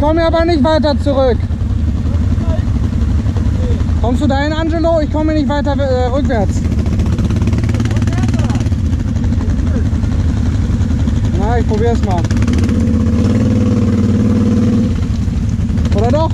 komme aber nicht weiter zurück. Kommst du dahin, Angelo? Ich komme nicht weiter rückwärts. Na, ich probier's mal. Oder doch?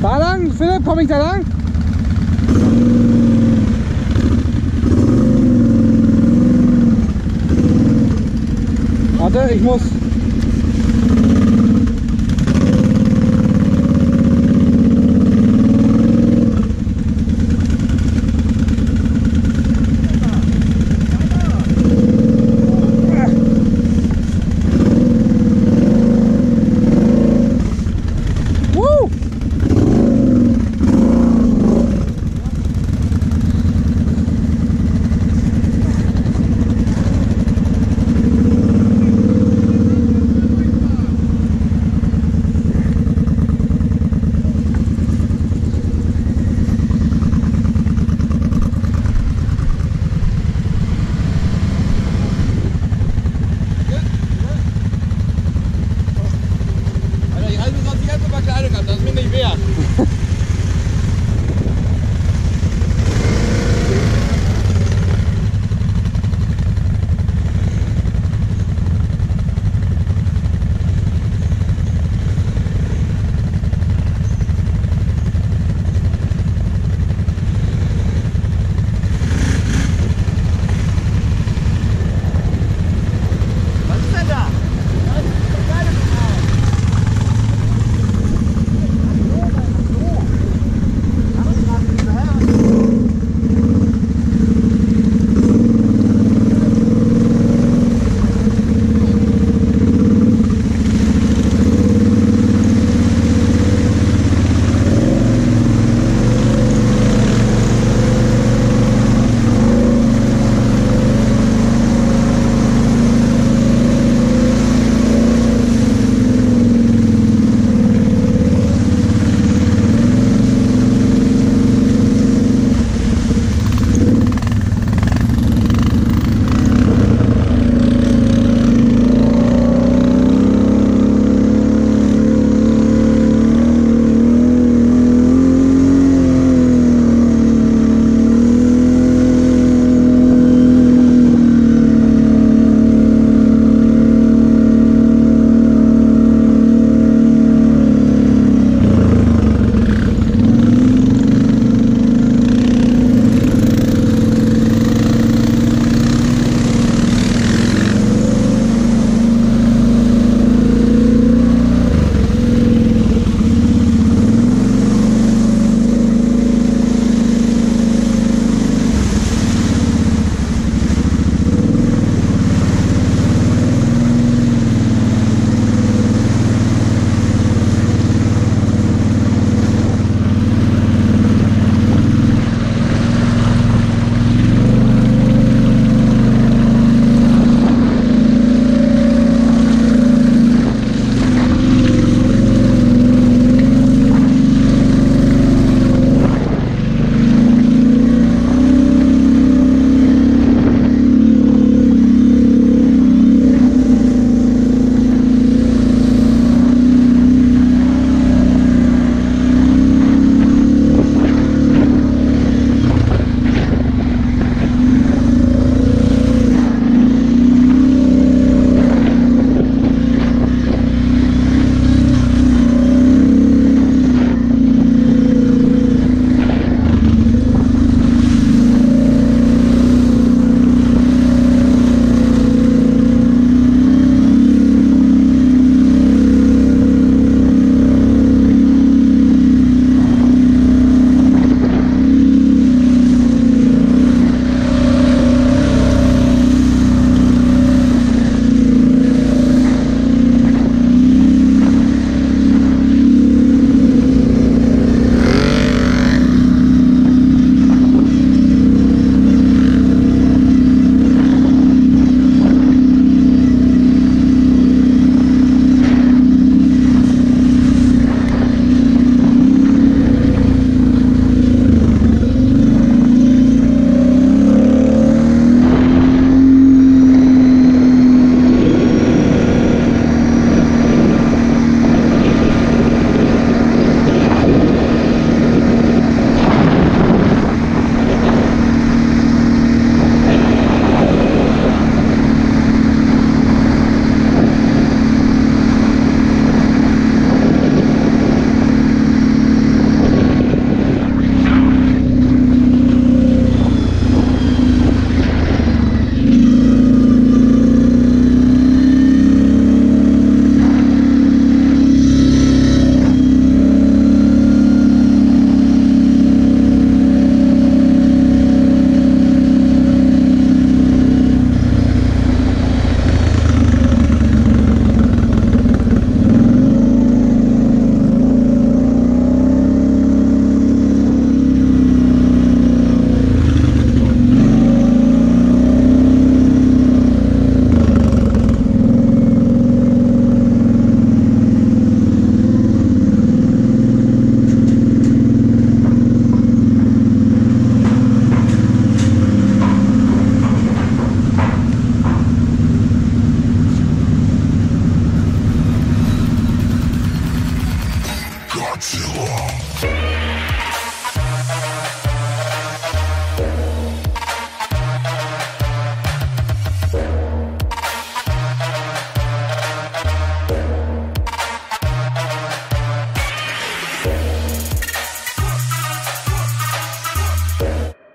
Da lang, Philipp, komme ich da lang? Warte, ich muss...